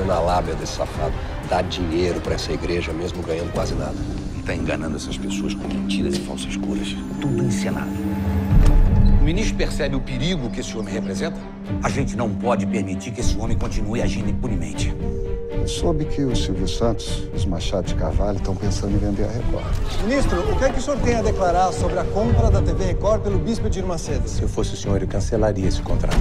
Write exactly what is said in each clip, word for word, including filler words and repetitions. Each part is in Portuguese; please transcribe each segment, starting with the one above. caiu na lábia desse safado. Dá dinheiro pra essa igreja, mesmo ganhando quase nada. Tá enganando essas pessoas com mentiras e falsas curas. Tudo encenado. O ministro percebe o perigo que esse homem representa? A gente não pode permitir que esse homem continue agindo impunemente. Eu soube que o Silvio Santos, os Machado de Carvalho, estão pensando em vender a Record. Ministro, o que é que o senhor tem a declarar sobre a compra da T V Record pelo Bispo Edir Macedo? Se eu fosse o senhor, eu cancelaria esse contrato.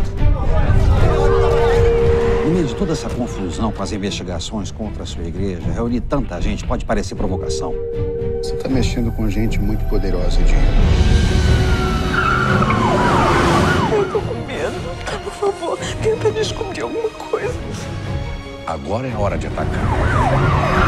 No meio de toda essa confusão com as investigações contra a sua igreja, reunir tanta gente pode parecer provocação. Você está mexendo com gente muito poderosa, Edinho. Eu tô com medo. Por favor, tenta descobrir alguma coisa. Agora é a hora de atacar.